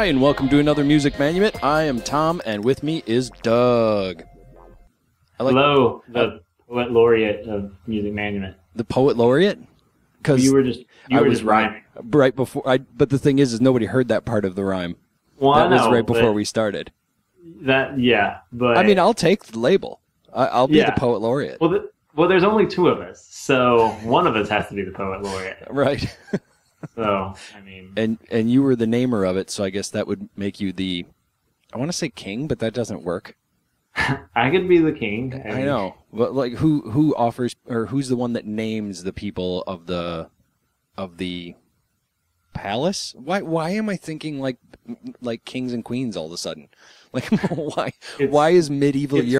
Hi, and welcome to another Music Manument. I am Tom, and with me is Doug. Hello, the poet laureate of Music Manument. The poet laureate? Because you were just rhyming right before. But the thing is nobody heard that part of the rhyme. Well, that was right before we started. But I mean, I'll take the label. I'll be the poet laureate. Well, there's only two of us, so one of us has to be the poet laureate, right? So, I mean... And you were the namer of it, so I guess that would make you the... I want to say king, but that doesn't work. I could be the king. And... I know. But, like, who offers... Or who's the one that names the people of the palace? Why am I thinking, like kings and queens all of a sudden? Like, why is medieval Europe...